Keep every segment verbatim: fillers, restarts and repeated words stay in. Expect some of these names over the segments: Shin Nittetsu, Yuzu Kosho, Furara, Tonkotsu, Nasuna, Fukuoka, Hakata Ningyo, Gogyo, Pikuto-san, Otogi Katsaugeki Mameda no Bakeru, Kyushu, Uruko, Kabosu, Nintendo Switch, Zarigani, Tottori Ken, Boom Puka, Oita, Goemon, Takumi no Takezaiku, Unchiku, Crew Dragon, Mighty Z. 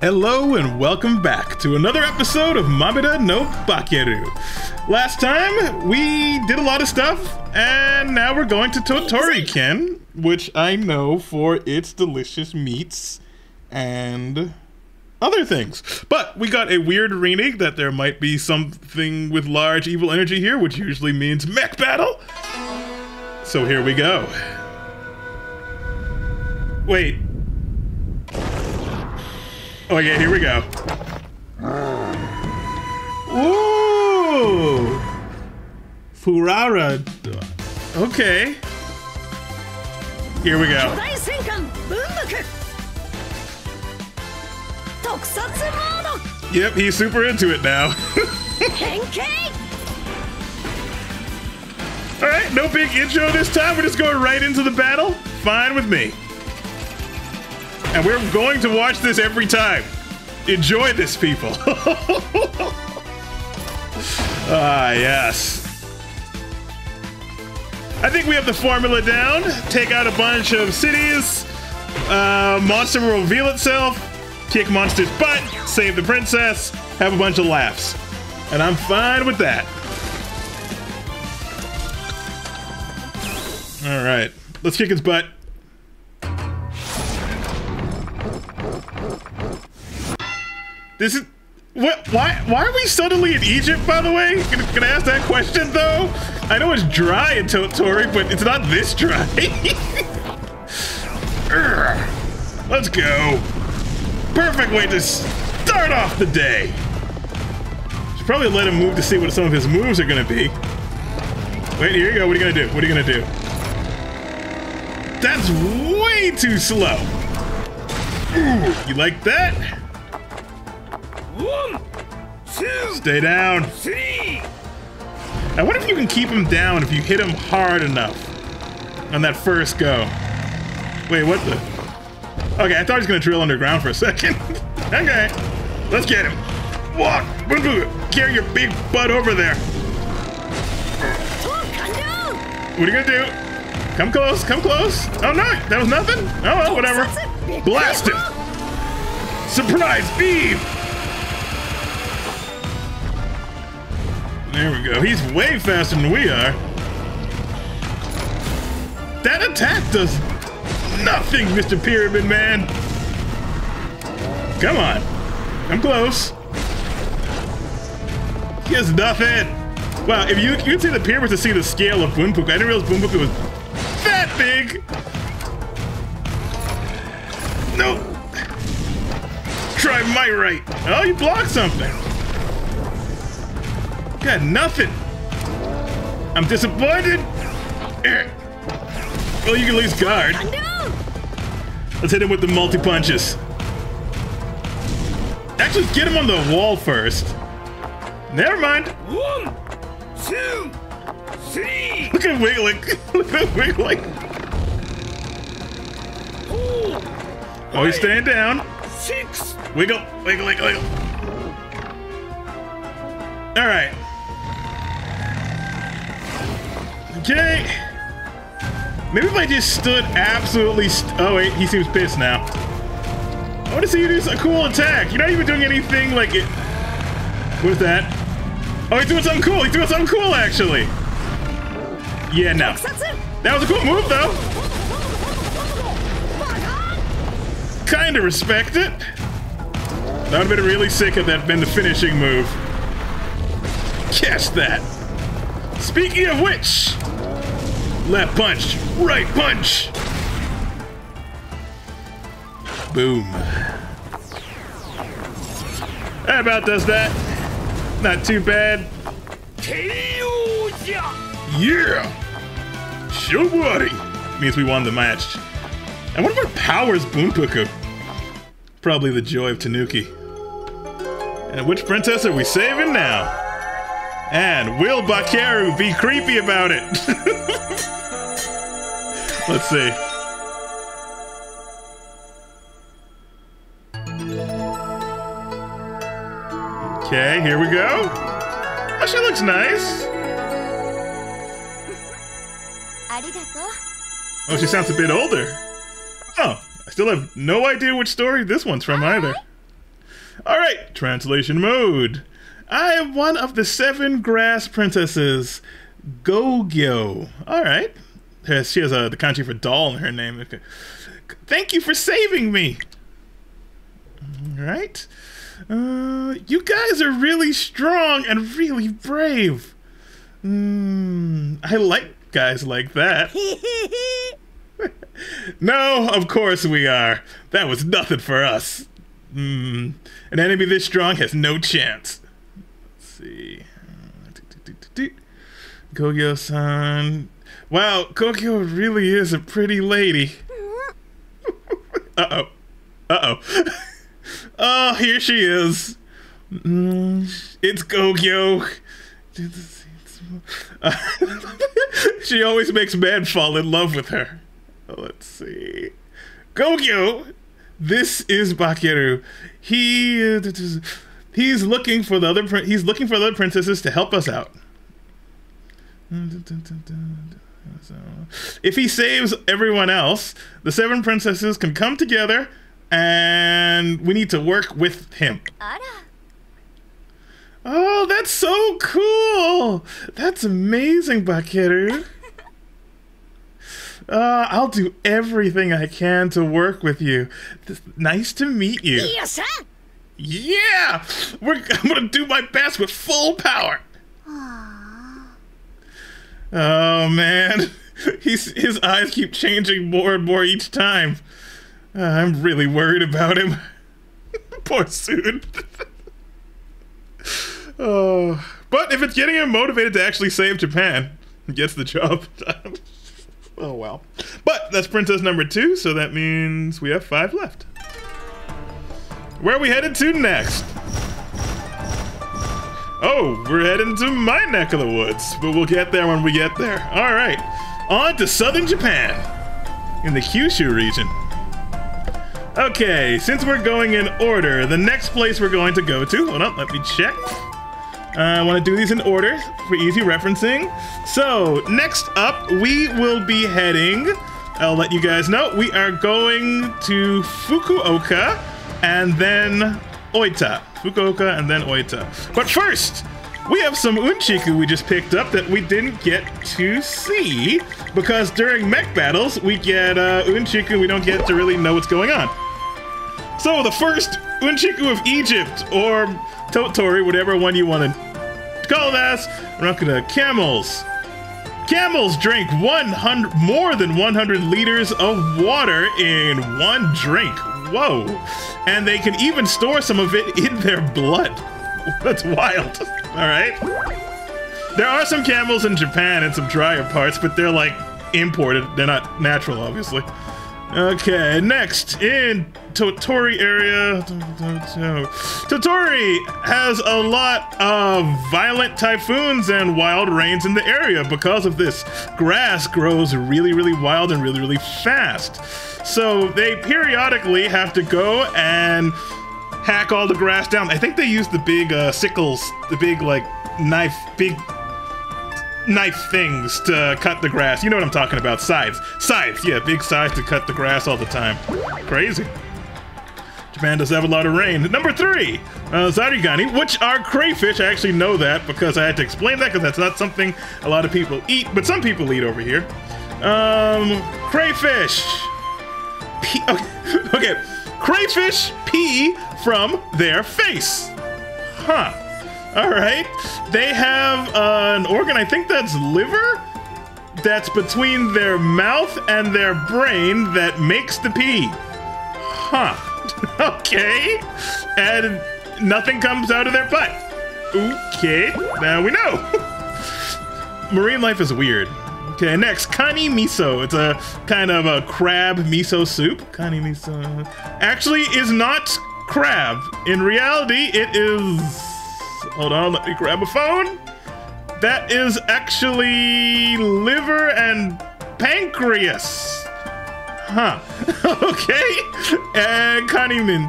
Hello and welcome back to another episode of Mameda no Bakeru. Last time, we did a lot of stuff, and now we're going to Tottori Ken, which I know for its delicious meats and other things. But we got a weird reading that there might be something with large evil energy here, which usually means mech battle. So here we go. Wait. Okay, here we go. Ooh! Furara. Okay. Here we go. Yep, he's super into it now. Alright, no big intro this time. We're just going right into the battle. Fine with me. And we're going to watch this every time. Enjoy this, people. Ah, yes. I think we have the formula down. Take out a bunch of cities. Uh, monster will reveal itself. Kick monster's butt. Save the princess. Have a bunch of laughs. And I'm fine with that. All right. Let's kick its butt. This is what? Why? Why are we suddenly in Egypt? By the way, can, can I ask that question though? I know it's dry in Tottori, but it's not this dry. Let's go. Perfect way to start off the day. Should probably let him move to see what some of his moves are gonna be. Wait, here you go. What are you gonna do? What are you gonna do? That's way too slow. Ooh, you like that? One, two, stay down. Three. I wonder if you can keep him down if you hit him hard enough on that first go. Wait, what the? Okay, I thought he was gonna drill underground for a second. Okay, let's get him. Walk, carry your big butt over there. What are you gonna do? Come close, come close. Oh no, that was nothing. Oh well, whatever. Blast him! Surprise, Eve! There we go. He's way faster than we are. That attack does nothing, Mister Pyramid Man. Come on. Come close. He has nothing. Wow, if you, you can see the pyramids to see the scale of Boom Puka. I didn't realize Boom Puka was that big. No! Try my right. Oh, you blocked something. Got nothing. I'm disappointed. Well, you can at least guard. Let's hit him with the multi-punches. Actually, get him on the wall first. Never mind. One, two, three. Look at him wiggling. Look at him wiggling. Oh, he's staying down. Six. Wiggle, wiggle, wiggle, wiggle. All right. Okay. Maybe if I just stood absolutely st oh, wait, he seems pissed now. I want to see you do a cool attack. You're not even doing anything like it. What is that? Oh, he's doing something cool. He's doing something cool, actually. Yeah, no. That was a cool move, though. Kind of respect it. That would have been really sick if that had been the finishing move. Catch that. Speaking of which, left punch, right punch. Boom. That about does that. Not too bad. Yeah. Showbody. Means we won the match. And what about powers Boom Puka? Probably the joy of Tanuki. And which princess are we saving now? And will Bakeru be creepy about it? Let's see. Okay, here we go. Oh, she looks nice. Oh, she sounds a bit older. Oh, I still have no idea which story this one's from either. All right, translation mode. I am one of the seven grass princesses, Gogyo. All right. She has uh, the kanji for doll in her name. Okay. Thank you for saving me. All right. Uh, you guys are really strong and really brave. Mm, I like guys like that. No, of course we are. That was nothing for us. Mm, an enemy this strong has no chance. Let's see. Gogyo-san. Wow, Gogyo really is a pretty lady. Uh-oh. Uh-oh. Oh, here she is. Mm, it's Gogyo. Uh, she always makes men fall in love with her. Let's see. Gogyo! This is Bakeru. He uh, he's looking for the other he's looking for the other princesses to help us out. If he saves everyone else, the seven princesses can come together, and we need to work with him. Oh, that's so cool! That's amazing, Bakeru. Uh, I'll do everything I can to work with you. This, nice to meet you. Yes, sir. Yeah! We're, I'm going to do my best with full power. Aww. Oh, man. He's, his eyes keep changing more and more each time. Uh, I'm really worried about him. Poor Soon. Oh. But if it's getting him motivated to actually save Japan, he gets the job done. Oh, well. But that's princess number two, so that means we have five left. Where are we headed to next? Oh, we're heading to my neck of the woods, but we'll get there when we get there. All right, on to southern Japan in the Kyushu region. Okay, since we're going in order, the next place we're going to go to, hold on, let me check. Uh, I want to do these in order for easy referencing. So, next up, we will be heading, I'll let you guys know, we are going to Fukuoka and then Oita. Fukuoka and then Oita. But first, we have some unchiku we just picked up that we didn't get to see, because during mech battles, we get uh, unchiku we don't get to really know what's going on. So, the first unchiku of Egypt, or Tottori, whatever one you want to call this. We're not gonna camels. Camels drink one hundred more than one hundred liters of water in one drink. Whoa! And they can even store some of it in their blood. That's wild. All right. There are some camels in Japan and some drier parts, but they're like imported. They're not natural, obviously. Okay, next in Tottori area. Tottori has a lot of violent typhoons and wild rains in the area. Because of this, grass grows really, really wild and really, really fast. So they periodically have to go and hack all the grass down. I think they use the big uh, sickles, the big like knife, big knife things to cut the grass. You know what I'm talking about, scythes. Scythes, yeah, big scythes to cut the grass all the time. Crazy. Japan does have a lot of rain. Number three, uh, zarigani, which are crayfish. I actually know that because I had to explain that because that's not something a lot of people eat, but some people eat over here. Um, crayfish. Pee, okay, okay, crayfish pee from their face. Huh. All right, they have uh, an organ, I think that's liver, that's between their mouth and their brain that makes the pee. Huh, okay. And nothing comes out of their butt. Okay, now we know. Marine life is weird. Okay, next, kani miso. It's a kind of a crab miso soup. Kani miso actually is not crab. In reality, it is... Hold on, let me grab a phone. That is actually liver and pancreas. Huh. Okay. And Kanimin.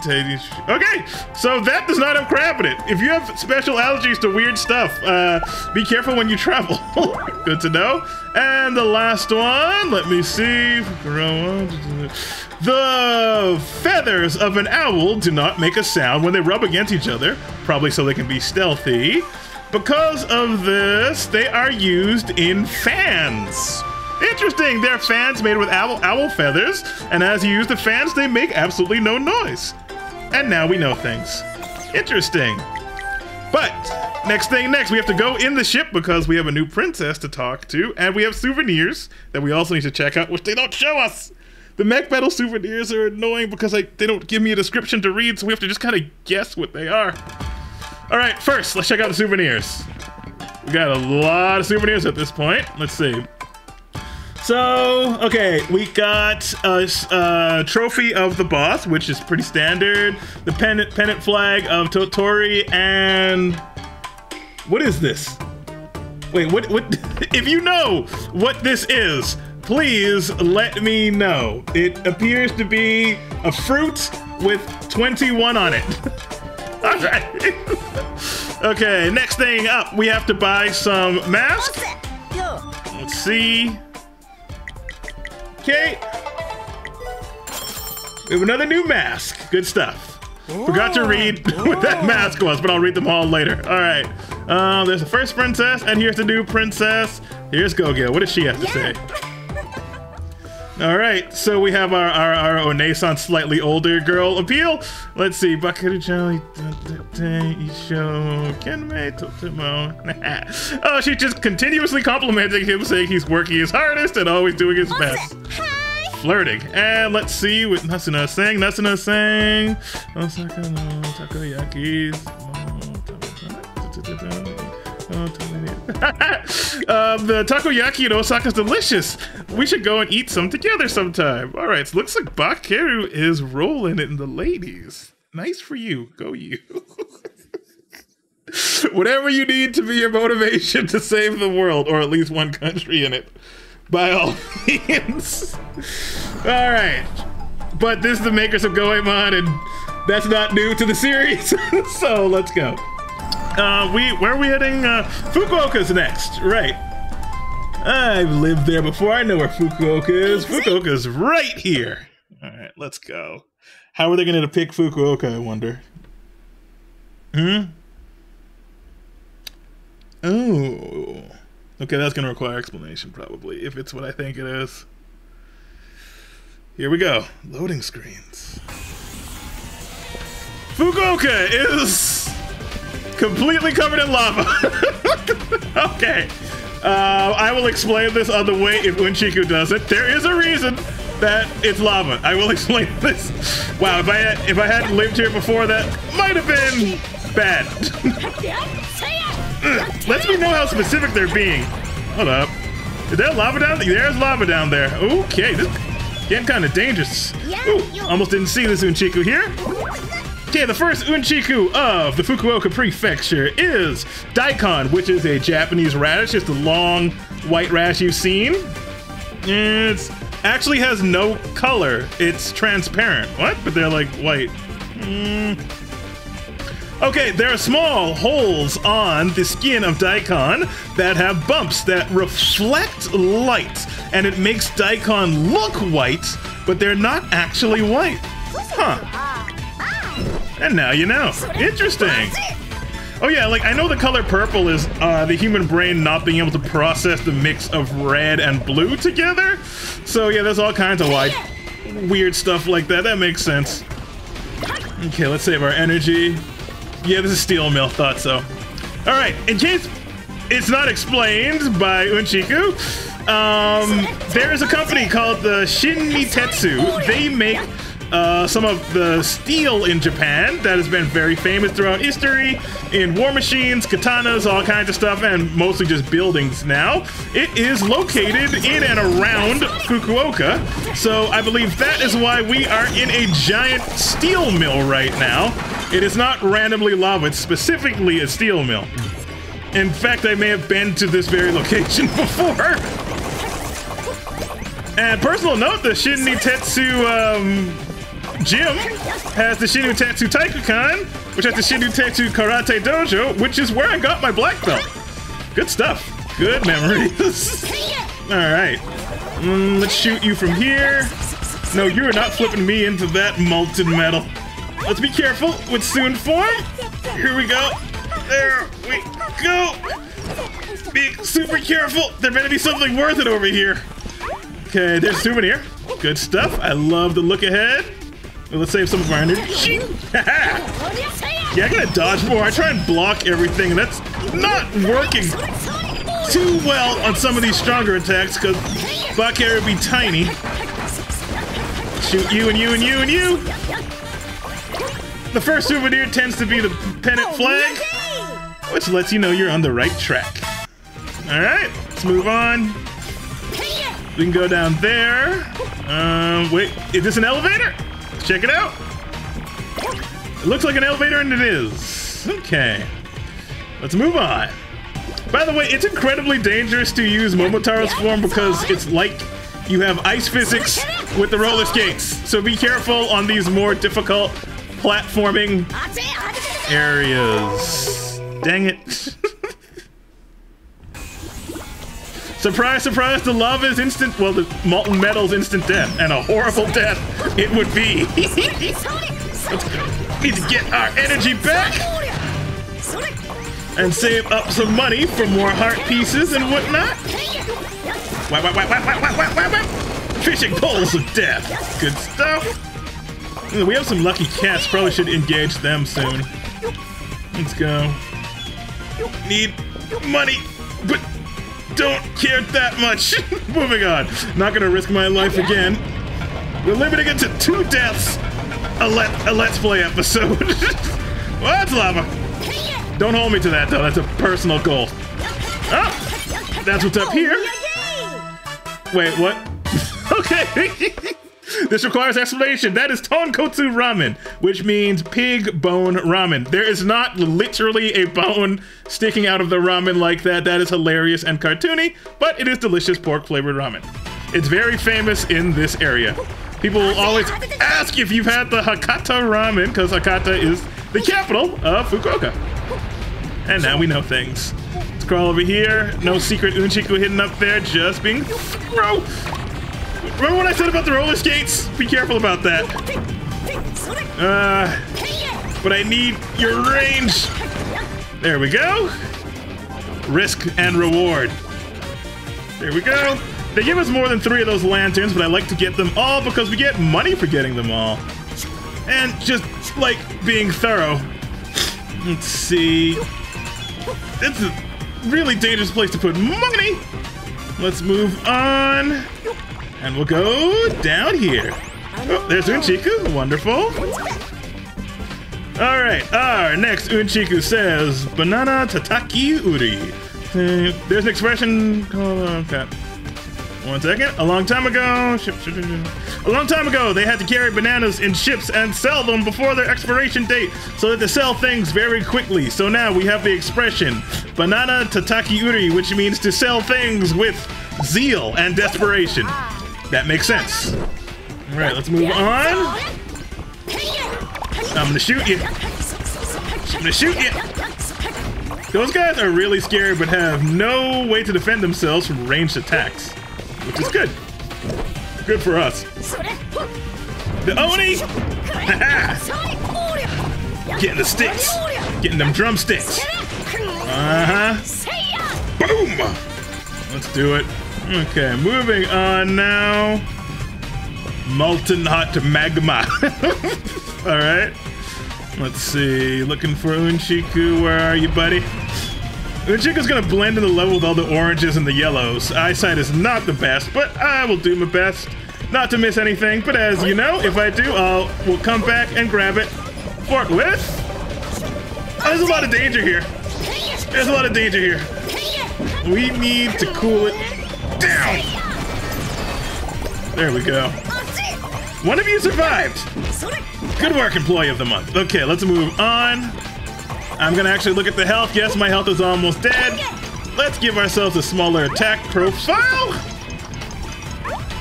Okay. So that does not have crap in it. If you have special allergies to weird stuff, uh, be careful when you travel. Good to know. And the last one. Let me see. The feathers of an owl do not make a sound when they rub against each other. Probably so they can be stealthy. Because of this, they are used in fans. Interesting, they're fans made with owl, owl feathers, and as you use the fans, they make absolutely no noise. And now we know things. Interesting. But next thing next, we have to go in the ship because we have a new princess to talk to, and we have souvenirs that we also need to check out, which they don't show us. The mech battle souvenirs are annoying because like, they don't give me a description to read, so we have to just kind of guess what they are. All right, first, let's check out the souvenirs. We got a lot of souvenirs at this point. Let's see. So, okay, we got a, a trophy of the boss, which is pretty standard. The pennant, pennant flag of Tottori, and what is this? Wait, what? What? If you know what this is, please let me know. It appears to be a fruit with twenty-one on it. All right. Okay, next thing up, we have to buy some masks. Let's see. Okay, we have another new mask. Good stuff. Forgot to read what that mask was, but I'll read them all later. All right, um, there's the first princess, and here's the new princess. Here's Gogyo. What does she have to say? All right, so we have our our, our Onesan slightly older girl appeal. Let's see. Oh, she's just continuously complimenting him, saying he's working his hardest and always doing his best. Flirting. And let's see what Nasuna sang. Nasuna sang. Osaka no takoyakis. um, the takoyaki in Osaka's delicious. We should go and eat some together sometime. All right, so looks like Bakeru is rolling it in the ladies. Nice for you. Go you. Whatever you need to be your motivation to save the world, or at least one country in it, by all means. All right. But this is the makers of Goemon, and that's not new to the series. So let's go. Uh, we, where are we heading? Uh, Fukuoka's next, right. I've lived there before, I know where Fukuoka is. Fukuoka's right here. All right, let's go. How are they gonna depict Fukuoka, I wonder? Hmm? Oh. Okay, that's gonna require explanation, probably, if it's what I think it is. Here we go, loading screens. Fukuoka is completely covered in lava. Okay. Uh, I will explain this on the way if Unchiku doesn't. There is a reason that it's lava. I will explain this. Wow, if I had, if I hadn't lived here before, that might have been bad. Let me know how specific they're being. Hold up. Is there lava down there? There's lava down there. Okay, this is getting kind of dangerous. Ooh, almost didn't see this Unchiku here. Okay, the first Unchiku of the Fukuoka Prefecture is daikon, which is a Japanese radish. It's the long white radish you've seen. It actually has no color. It's transparent. What? But they're like white. Mm. Okay, there are small holes on the skin of daikon that have bumps that reflect light, and it makes daikon look white, but they're not actually white. Huh. And now you know. Interesting. Oh yeah, like I know the color purple is uh, the human brain not being able to process the mix of red and blue together. So yeah, there's all kinds of like weird stuff like that. That makes sense. Okay, let's save our energy. Yeah, this is steel mill, thought so. All right, in case it's not explained by Unchiku, um, there is a company called the Shin Nittetsu. They make Uh, some of the steel in Japan that has been very famous throughout history in war machines, katanas, all kinds of stuff, and mostly just buildings now. It is located in and around Fukuoka, so I believe that is why we are in a giant steel mill right now. It is not randomly lava, it's specifically a steel mill. In fact, I may have been to this very location before. And personal note, the Shin Nittetsu um, gym has the Shin Nittetsu Taikukan, which has the Shin Nittetsu Karate Dojo, which is where I got my black belt. Good stuff. Good memories. Alright. Mm, let's shoot you from here. No, you are not flipping me into that molten metal. Let's be careful with soon form. Here we go. There we go. Be super careful. There better be something worth it over here. Okay, there's souvenir. Good stuff. I love the look ahead. Well, let's save some of our energy. Yeah, I gotta dodge more. I try and block everything, and that's not working too well on some of these stronger attacks because Bakeru would be tiny. Shoot you and you and you and you. The first souvenir tends to be the pennant flag, which lets you know you're on the right track. All right, let's move on. We can go down there. Um, wait, is this an elevator? Check it out. It looks like an elevator, and it is. Okay, let's move on. By the way, it's incredibly dangerous to use Momotaro's form because it's like you have ice physics with the roller skates. So be careful on these more difficult platforming areas. Dang it. Surprise, surprise, the lava is instant, well, the molten metal's instant death, and a horrible death it would be. Let's, we need to get our energy back and save up some money for more heart pieces and whatnot. Wow, wow, wow, wow, wow, wow, wow, wow. Fishing poles of death. Good stuff. We have some lucky cats, probably should engage them soon. Let's go. Need money, but don't care that much. Moving on. Not gonna risk my life again. We're limiting it to two deaths a, let, a Let's Play episode. Well, that's lava. Don't hold me to that, though. That's a personal goal. Oh, that's what's up here. Wait, what? Okay. This requires explanation. That is tonkotsu ramen, which means pig bone ramen. There is not literally a bone sticking out of the ramen like that. That is hilarious and cartoony, but it is delicious pork-flavored ramen. It's very famous in this area. People will always ask if you've had the Hakata ramen, because Hakata is the capital of Fukuoka. And now we know things. Let's crawl over here. No secret unchiku hidden up there, just being thrown. Remember what I said about the roller skates? Be careful about that. Uh, but I need your range. There we go. Risk and reward. There we go. They give us more than three of those lanterns, but I like to get them all because we get money for getting them all. And just like being thorough. Let's see. It's a really dangerous place to put money. Let's move on. And we'll go down here. Oh, there's Unchiku. Wonderful. All right. Our next Unchiku says, banana tataki uri. Uh, there's an expression called... Okay. One second. A long time ago... Ship, ship, ship, ship. A long time ago, they had to carry bananas in ships and sell them before their expiration date so that they sell things very quickly. So now we have the expression, banana tataki uri, which means to sell things with zeal and desperation. That makes sense. All right, let's move on. I'm gonna shoot you. I'm gonna shoot you. Those guys are really scary, but have no way to defend themselves from ranged attacks, which is good. Good for us. The Oni! Getting the sticks. Getting them drumsticks. Uh-huh. Boom! Let's do it. Okay, moving on now. Molten hot magma. All right. Let's see. Looking for Unchiku. Where are you, buddy? Unchiku's gonna blend in the level with all the oranges and the yellows. Eyesight is not the best, but I will do my best not to miss anything. But as you know, if I do, I'll we'll come back and grab it forthwith. Oh, there's a lot of danger here. There's a lot of danger here. We need to cool it down. There we go. One of you survived. Good work, employee of the month. Okay, let's move on. I'm gonna actually look at the health. Yes, my health is almost dead. Let's give ourselves a smaller attack profile.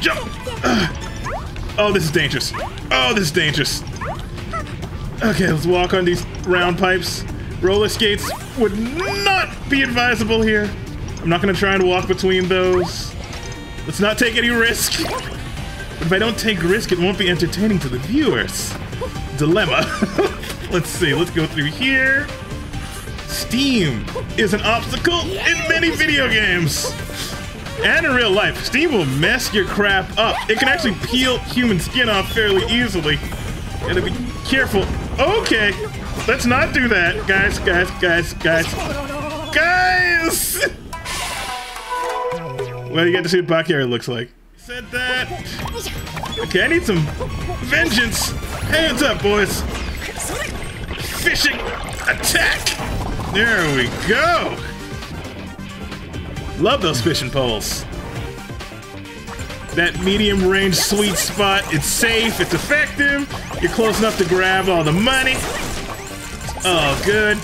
Jump! Oh, this is dangerous. Oh, this is dangerous. Okay, let's walk on these round pipes. Roller skates would not be advisable here. I'm not gonna try and walk between those. Let's not take any risk. But if I don't take risk, it won't be entertaining to the viewers. Dilemma. Let's see, let's go through here. Steam is an obstacle in many video games. And in real life, steam will mess your crap up. It can actually peel human skin off fairly easily. Gotta be careful. Okay, let's not do that. Guys, guys, guys, guys. Guys! Well, you get to see what Bakari looks like. Said that. Okay, I need some vengeance. Hands up, boys. Fishing attack. There we go. Love those fishing poles. That medium range sweet spot. It's safe, it's effective. You're close enough to grab all the money. Oh, good.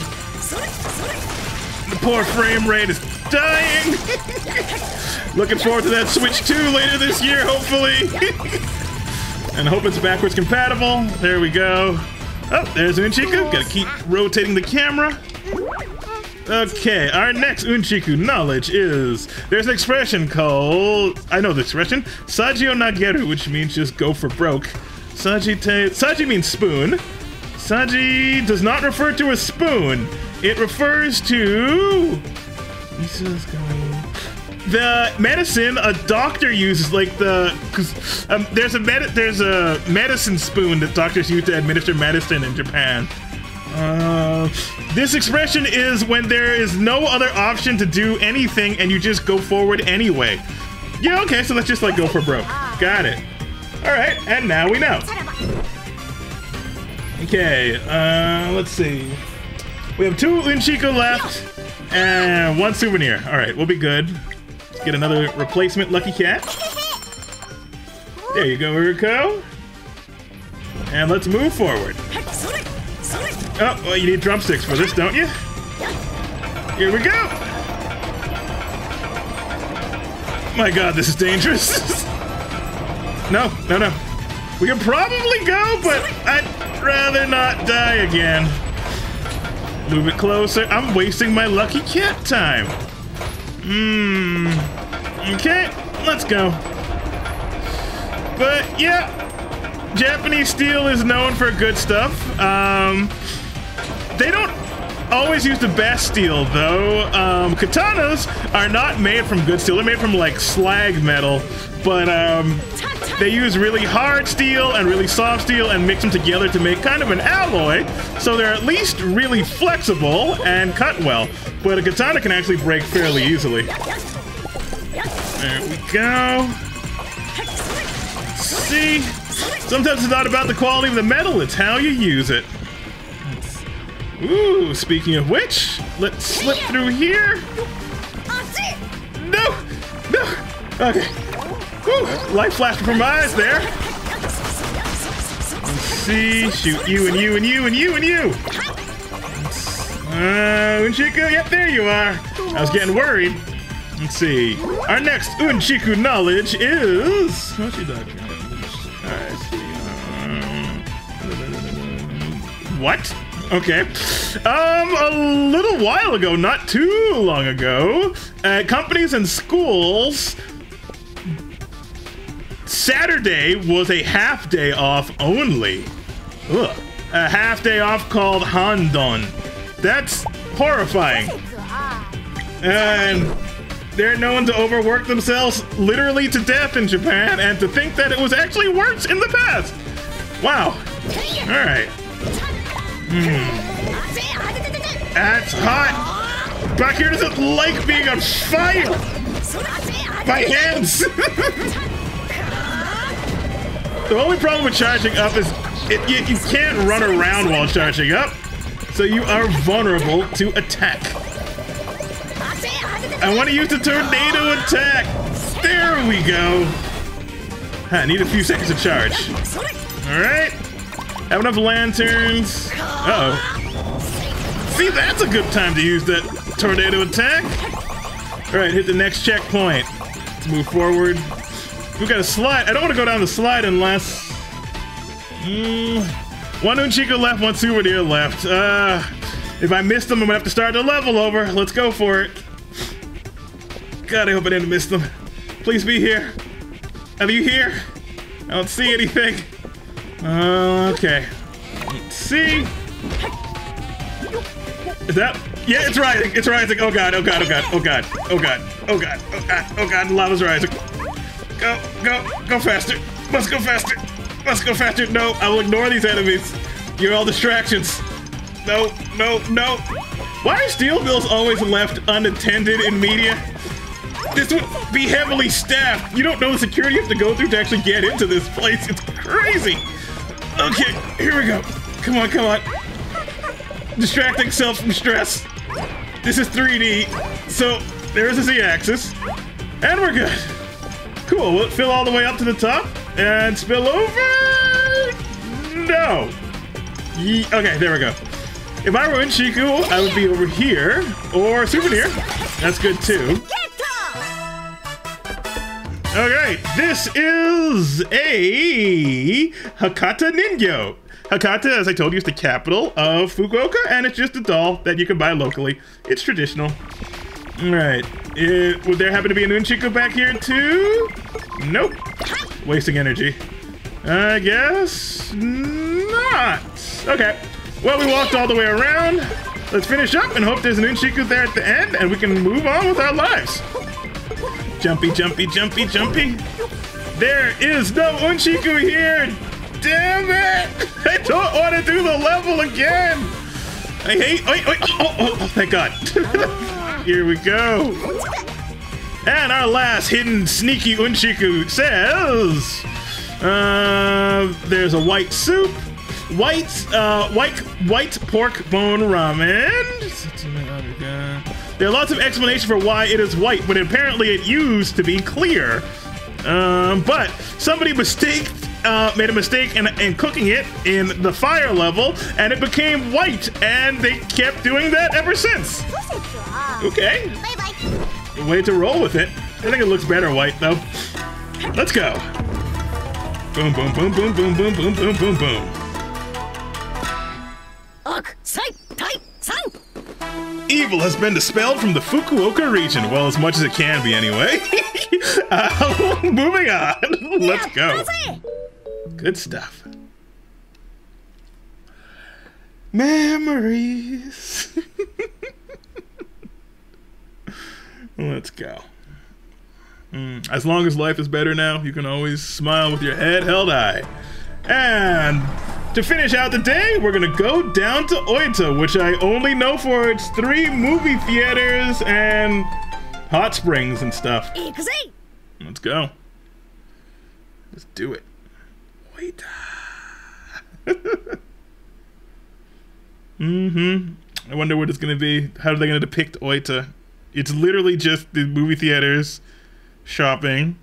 The poor frame rate is dying. Looking forward to that Switch two later this year, hopefully. And hope it's backwards compatible. There we go. Oh, there's Unchiku. Gotta keep rotating the camera. Okay, our next Unchiku knowledge is... There's an expression called... I know the expression. Saji o nageru, which means just go for broke. Saji te... Saji means spoon. Saji does not refer to a spoon. It refers to... The medicine a doctor uses, like the... Cause, um, there's, a med there's a medicine spoon that doctors use to administer medicine in Japan. Uh, this expression is when there is no other option to do anything and you just go forward anyway. Yeah, okay, so let's just like go for broke. Got it. Alright, and now we know. Okay, uh, let's see. We have two Unchiku left and one souvenir. Alright, we'll be good. Let's get another replacement lucky cat. There you go, Uruko. And let's move forward. Oh, well, you need drumsticks for this, don't you? Here we go! My god, this is dangerous. No, no, no. We can probably go, but I'd rather not die again. Move it closer. I'm wasting my lucky cat time. Hmm. Okay, let's go. But, yeah. Japanese steel is known for good stuff. Um... They don't always use the best steel, though. Um, katanas are not made from good steel. They're made from, like, slag metal. But um, they use really hard steel and really soft steel and mix them together to make kind of an alloy. So they're at least really flexible and cut well. But a katana can actually break fairly easily. There we go. Let's see. Sometimes it's not about the quality of the metal, it's how you use it. Ooh, speaking of which, let's slip through here. No! No! Okay. Ooh, light flashed from my eyes there. Let's see. Shoot you and you and you and you and you! Uh, Unchiku, yep, there you are. I was getting worried. Let's see. Our next Unchiku knowledge is... What's your doctor? Alright, see. Um... What? Okay. Um, a little while ago, not too long ago, uh, companies and schools, Saturday was a half day off only. Ugh. A half day off called Handon. That's horrifying. And they're known to overwork themselves literally to death in Japan, and to think that it was actually worse in the past. Wow. Alright. Mm. That's hot! Bakeru doesn't like being on fire! My hands! The only problem with charging up is it, you, you can't run around while charging up, so you are vulnerable to attack. I want to use the tornado attack! There we go! I need a few seconds to charge. Alright. Have enough lanterns. Uh-oh. See, that's a good time to use that tornado attack. All right, hit the next checkpoint. Let's move forward. We got a slide. I don't want to go down the slide unless... Mm. One Unchico left, one Souvenir left. Uh, if I miss them, I'm going to have to start the level over. Let's go for it. God, I hope I didn't miss them. Please be here. Are you here? I don't see anything. Uh, okay. Let's see. Is that... Yeah, it's rising. It's rising. Oh god, oh god, oh god, oh god, oh god, oh god, oh god, oh god, lava's rising. Go, go, go faster. Must go faster. Must go faster. No, I will ignore these enemies. You're all distractions. No, no, no. Why are steel mills always left unattended in media? This would be heavily staffed. You don't know the security you have to go through to actually get into this place. It's crazy. Okay, here we go. Come on, come on. Distracting self from stress. This is three D, so there's a Z-axis, and we're good. Cool, will it fill all the way up to the top and spill over? No. Ye okay, there we go. If I were in Shiku, I would be over here, or Souvenir. That's good too. Okay, this is a Hakata Ningyo. Hakata, as I told you, is the capital of Fukuoka, and it's just a doll that you can buy locally. It's traditional. All right. It, would there happen to be an Unchiku back here, too? Nope. Wasting energy. I guess not. Okay. Well, we walked all the way around. Let's finish up and hope there's an Unchiku there at the end, and we can move on with our lives. Jumpy, jumpy, jumpy, jumpy. There is no Unchiku here. Damn it! I don't want to do the level again! I hate- wait, wait, oh, oh, oh, thank god. Here we go. And our last hidden sneaky Unchiku says... Uh, there's a white soup, white, uh, white, white pork bone ramen. There are lots of explanations for why it is white, but apparently it used to be clear. Um, but somebody mistaked Uh, made a mistake in, in cooking it in the fire level, and it became white, and they kept doing that ever since. Okay. Bye-bye. Way to roll with it. I think it looks better white, though. Let's go. Boom, boom, boom, boom, boom, boom, boom, boom, boom, boom. Evil has been dispelled from the Fukuoka region. Well, as much as it can be, anyway. uh, moving on. Let's go. Good stuff. Memories. Let's go. Mm, as long as life is better now, you can always smile with your head held high. And to finish out the day, we're gonna go down to Oita, which I only know for its three movie theaters and hot springs and stuff. Let's go. Let's do it. mm-hmm. I wonder what it's gonna be. How are they gonna depict Oita? It's literally just the movie theaters, shopping,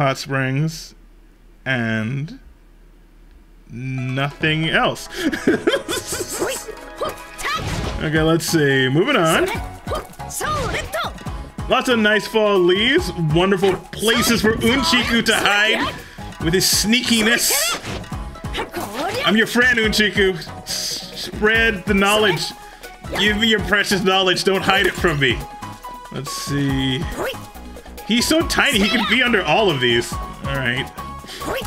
hot springs, and nothing else. Okay, let's see. Moving on. Lots of nice fall leaves. Wonderful places for Unchiku to hide. With his sneakiness. I'm your friend, Unchiku. Spread the knowledge. Give me your precious knowledge. Don't hide it from me. Let's see. He's so tiny, he can be under all of these. All right.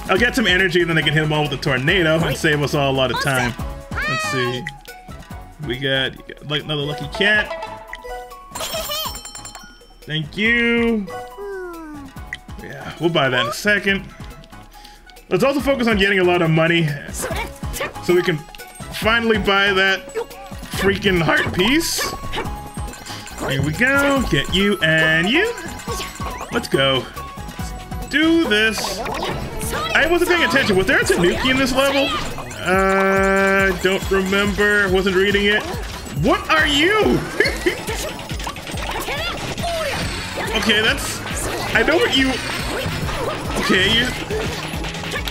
I'll get some energy, and then I can hit him all with a tornado and save us all a lot of time. Let's see. We got, you got another lucky cat. Thank you. Yeah, we'll buy that in a second. Let's also focus on getting a lot of money so we can finally buy that freaking heart piece. Here we go. Get you and you. Let's go. Let's do this. I wasn't paying attention. Was there a Tanuki in this level? I uh, don't remember. Wasn't reading it. What are you? Okay, that's... I know what you... Okay, you...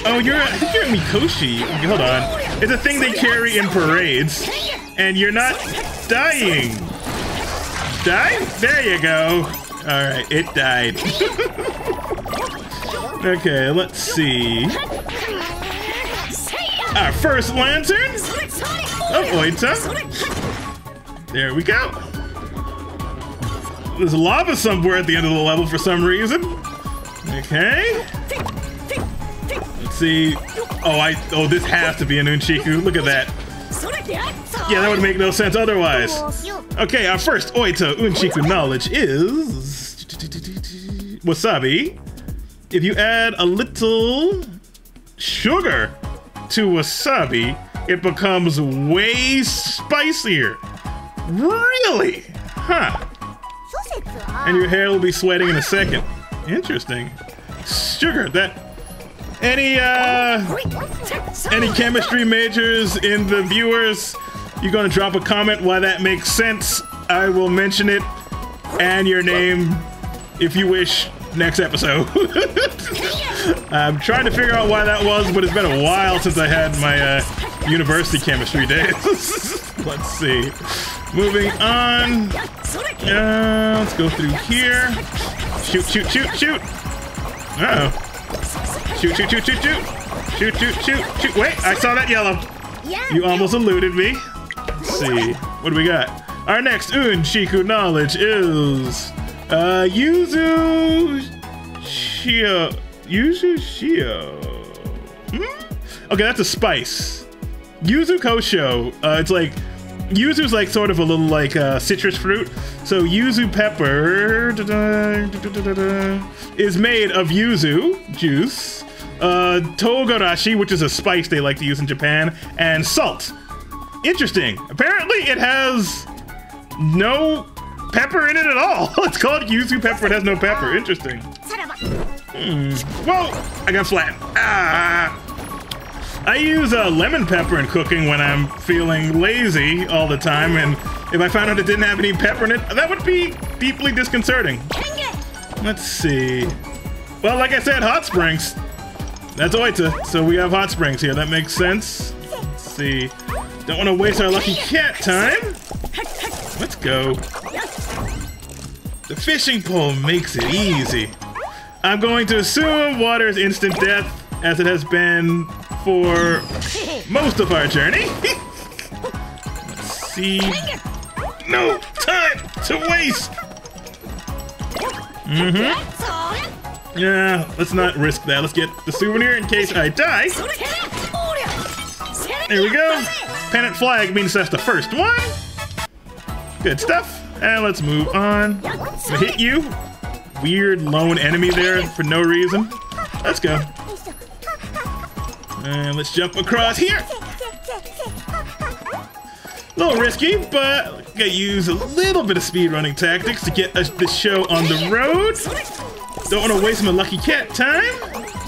Oh, you're, I think you're a Mikoshi. Hold on. It's a thing they carry in parades. And you're not dying. Die? There you go. All right, it died. Okay, let's see. Our first lantern of Oita. There we go. There's lava somewhere at the end of the level for some reason. Okay. Let's see. Oh, I. Oh, this has to be an Unchiku. Look at that. Yeah, that would make no sense otherwise. Okay, our first Oita Unchiku knowledge is wasabi. If you add a little sugar to wasabi, it becomes way spicier. Really? Huh. And your hair will be sweating in a second. Interesting. Sugar, that... Any, uh... Any chemistry majors in the viewers? You're gonna drop a comment why that makes sense. I will mention it and your name, if you wish, next episode. I'm trying to figure out why that was, but it's been a while since I had my uh, university chemistry days. Let's see. Moving on. Uh, let's go through here. Shoot, shoot, shoot, shoot. Uh-oh. Shoot, shoot, shoot, shoot, shoot. Shoot, shoot, shoot, shoot. Wait, I saw that yellow. You almost eluded me. Let's see. What do we got? Our next Unchiku knowledge is... Uh, Yuzu Shio. Yuzu Shio. Hmm? Okay, that's a spice. Yuzu Kosho. Uh, it's like, Yuzu's like sort of a little like uh, citrus fruit. So Yuzu pepper da -da, da -da, da -da, is made of Yuzu juice, uh, Togarashi, which is a spice they like to use in Japan, and salt. Interesting. Apparently it has no pepper in it at all. It's called Yuzu pepper. It has no pepper. Interesting. Hmm. Whoa! I got flattened. Ah! I use uh, lemon pepper in cooking when I'm feeling lazy all the time, and if I found out it didn't have any pepper in it, that would be deeply disconcerting. Let's see. Well, like I said, hot springs. That's Oita, so we have hot springs here. That makes sense. Let's see. Don't want to waste our lucky cat time. Let's go. The fishing pole makes it easy. I'm going to assume water is instant death, as it has been for most of our journey. Let's see. No time to waste! Mm-hmm. Yeah, let's not risk that. Let's get the souvenir in case I die. There we go. Pennant flag means that's the first one. Good stuff. And let's move on. I hit you. Weird lone enemy there for no reason. Let's go. And let's jump across here. A little risky, but gotta use a little bit of speedrunning tactics to get us the show on the road. Don't want to waste my lucky cat time.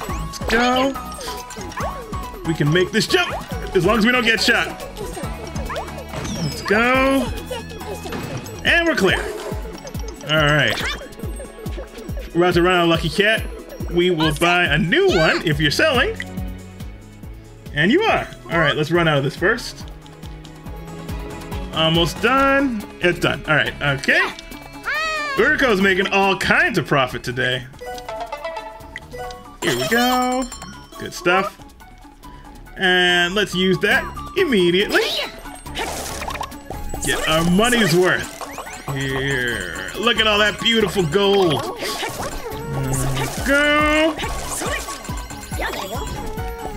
Let's go. We can make this jump as long as we don't get shot. Let's go. And we're clear. All right. We're about to run out of lucky cat. We will buy a new one if you're selling. And you are. All right, let's run out of this first. Almost done. It's done. All right, okay. Uriko's making all kinds of profit today. Here we go. Good stuff. And let's use that immediately. Get our money's worth. Here, look at all that beautiful gold. Go.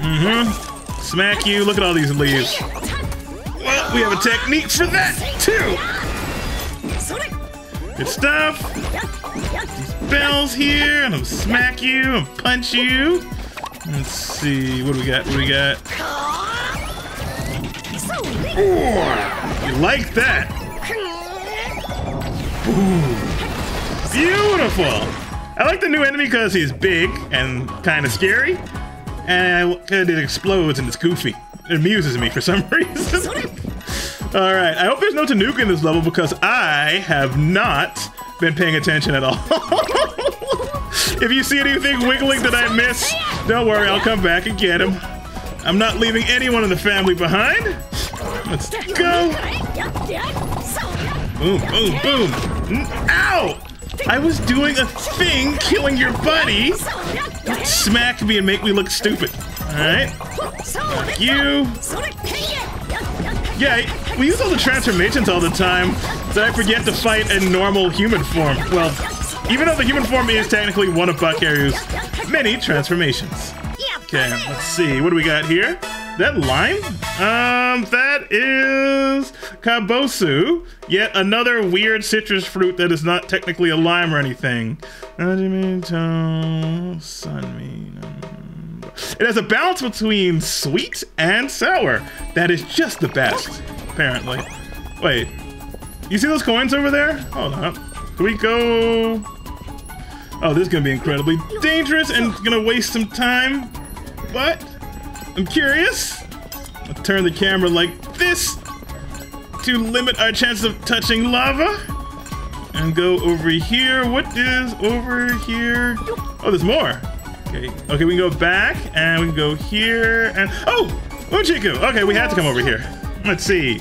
Mm-hmm. Smack you. Look at all these leaves. Well, we have a technique for that too. Good stuff. These bells here, and I'm smack you and punch you. Let's see. What do we got? What do we got? Ooh, you like that? Ooh, beautiful! I like the new enemy because he's big and kind of scary, and it explodes and it's goofy. It amuses me for some reason. All right, I hope there's no Tanuki in this level because I have not been paying attention at all. If you see anything wiggling that I miss, don't worry, I'll come back and get him. I'm not leaving anyone in the family behind. Let's go. Boom, boom, boom. Ow! I was doing a thing killing your buddy. smack me and make me look stupid. Alright. Fuck you. Yeah, we use all the transformations all the time that I forget to fight in normal human form. Well, even though the human form is technically one of Bakeru's many transformations. Okay, let's see. What do we got here? That lime? Um, that is Kabosu, yet another weird citrus fruit that is not technically a lime or anything. It has a balance between sweet and sour. That is just the best, apparently. Wait, you see those coins over there? Hold on. Can we go? Oh, this is gonna be incredibly dangerous and gonna waste some time, but I'm curious. I'll turn the camera like this to limit our chance of touching lava. And go over here. What is over here? Oh, there's more. Okay, okay, we can go back and we can go here and... Oh! Unchiku! Okay, we had to come over here. Let's see.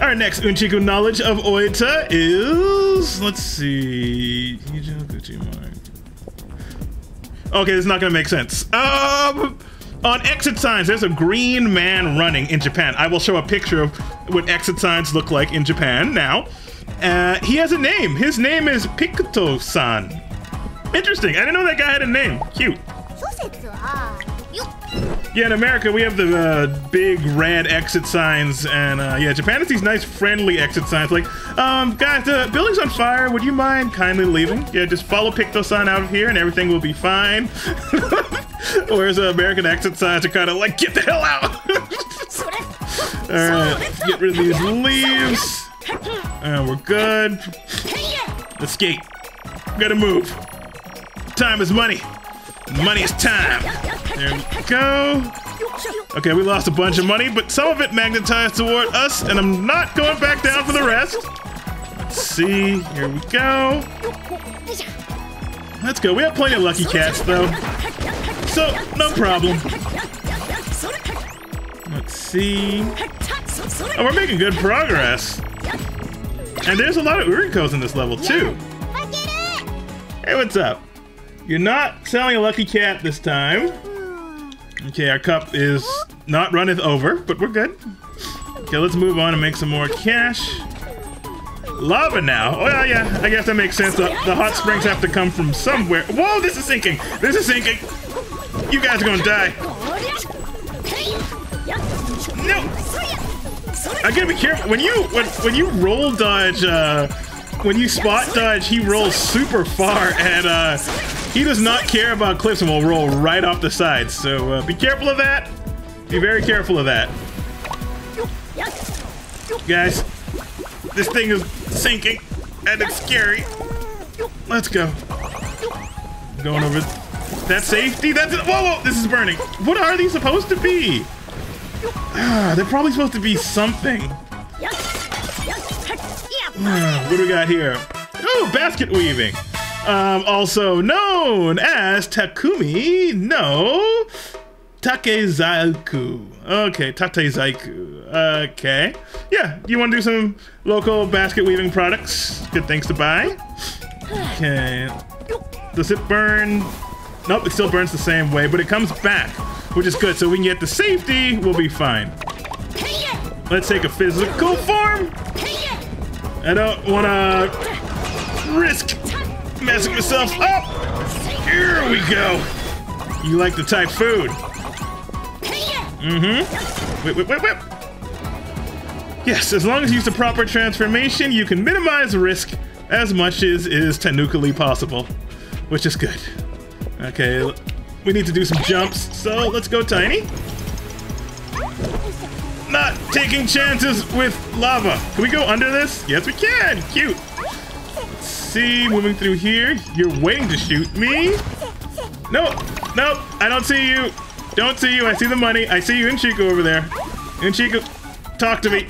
Our next Unchiku knowledge of Oita is... Let's see... Okay, this is not gonna make sense. Um... On exit signs, there's a green man running in Japan. I will show a picture of what exit signs look like in Japan now. Uh, he has a name. His name is Pikuto-san. Interesting. I didn't know that guy had a name. Cute. Yeah, in America, we have the uh, big red exit signs. And uh, yeah, Japan has these nice friendly exit signs. Like, um, guys, the building's on fire. Would you mind kindly leaving? Yeah, just follow Pikuto-san out of here and everything will be fine. Whereas uh, American exit signs are kind of like, get the hell out! Alright, get rid of these leaves. And we're good. Escape. Gotta move. Time is money. Money is time. There we go. Okay, we lost a bunch of money, but some of it magnetized toward us, and I'm not going back down for the rest. Let's see. Here we go. Let's go. We have plenty of lucky cats, though. So, no problem. Let's see. Oh, we're making good progress. And there's a lot of Urikos in this level, too. Hey, what's up? You're not selling a lucky cat this time. Okay, our cup is not runneth over, but we're good. Okay, let's move on and make some more cash. Lava now? Oh, yeah, yeah. I guess that makes sense. The, the hot springs have to come from somewhere. Whoa, this is sinking. This is sinking. You guys are gonna die. No! I gotta be careful. When you when, when you roll dodge, uh, when you spot dodge, he rolls super far, and uh, he does not care about cliffs and will roll right off the sides. So uh, be careful of that. Be very careful of that. Guys, this thing is sinking, and it's scary. Let's go. Going over... That's safety. That's it. Whoa, whoa, this is burning. What are these supposed to be? Ah, they're probably supposed to be something. Ah, what do we got here? Oh, basket weaving. Um, also known as Takumi no Takezaiku. Okay, Takezaiku. Okay. Yeah, you want to do some local basket weaving products? Good things to buy. Okay. Does it burn? Nope, it still burns the same way, but it comes back, which is good. So we can get to safety, we'll be fine. Let's take a physical form. I don't want to risk messing myself up. Here we go. You like the type food. Mm-hmm. Whip, whip, whip, whip. Yes, as long as you use the proper transformation, you can minimize risk as much as is technically possible, which is good. Okay, we need to do some jumps, so let's go tiny. Not taking chances with lava. Can we go under this? Yes, we can. Cute. Let's see, moving through here. You're waiting to shoot me. No, no, I don't see you. Don't see you. I see the money. I see you, Unchiku, over there. Unchiku, talk to me.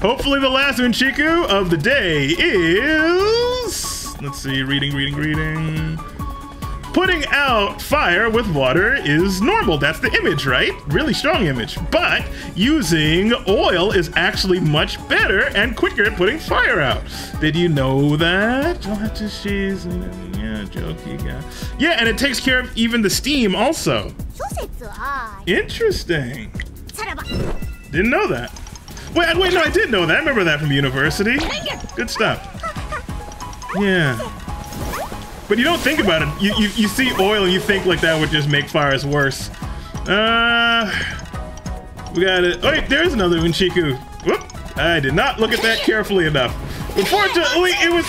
Hopefully the last Unchiku of the day is... Let's see, reading, reading, reading... Putting out fire with water is normal. That's the image, right? Really strong image. But using oil is actually much better and quicker at putting fire out. Did you know that? joke, you got. Yeah, and it takes care of even the steam also. Interesting. Didn't know that. Wait, wait, no, I did know that. I remember that from university. Good stuff. Yeah. But you don't think about it. You, you, you see oil and you think like that would just make fires worse. Uh, we got it. Oh, wait, there's another Unchiku. Whoop, I did not look at that carefully enough. Unfortunately, it was...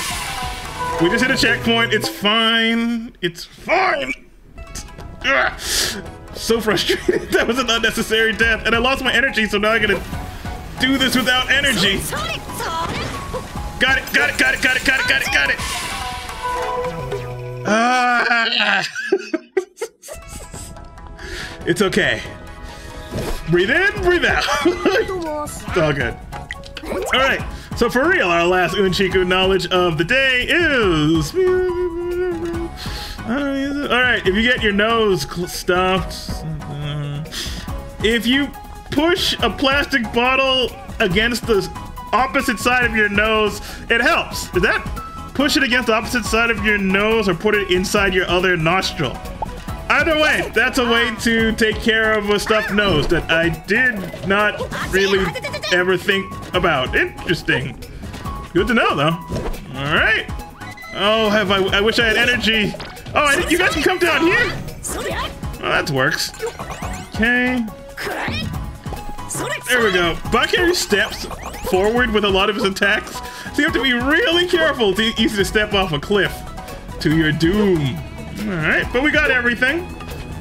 We just hit a checkpoint. It's fine. It's fine. Ugh. So frustrated. That was an unnecessary death. And I lost my energy, so now I gotta do this without energy. Got it, got it, got it, got it, got it, got it, got it. Uh, it's okay. Breathe in, breathe out. It's all good. All right. So for real, our last Unchiku knowledge of the day is... All right. If you get your nose stuffed, if you push a plastic bottle against the opposite side of your nose, it helps. Is that? Push it against the opposite side of your nose or put it inside your other nostril. Either way, that's a way to take care of a stuffed nose that I did not really ever think about. Interesting. Good to know, though. All right. Oh, have I, I wish I had energy. Oh, I, you guys can come down here. Well, that works. Okay. There we go. Bakeru steps forward with a lot of his attacks, so you have to be really careful. It's easy to step off a cliff to your doom. All right, but we got everything.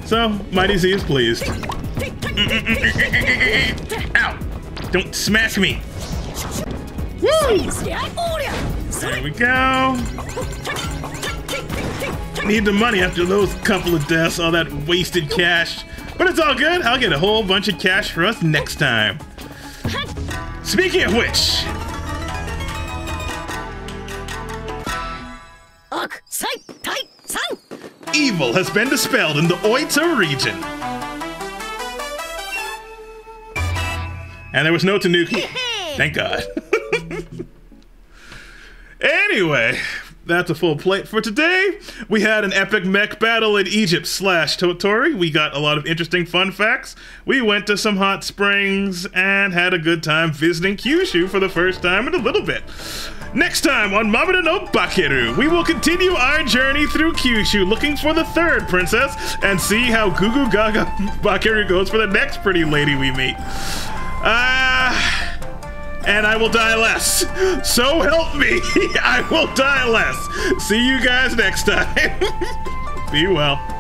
So, Mighty Z is pleased. Ow! Don't smash me. Woo! There we go. Need the money after those couple of deaths, all that wasted cash. But it's all good. I'll get a whole bunch of cash for us next time. Speaking of which... Evil has been dispelled in the Oita region. And there was no Tanuki. Thank God. Anyway... That's a full plate for today. We had an epic mech battle in Egypt slash Tottori. We got a lot of interesting fun facts. We went to some hot springs and had a good time visiting Kyushu for the first time in a little bit. Next time on Mameda no Bakeru, we will continue our journey through Kyushu looking for the third princess and see how Gugu Gaga Bakeru goes for the next pretty lady we meet. Ah... Uh... And I will die less. So help me, I will die less. See you guys next time. Be well.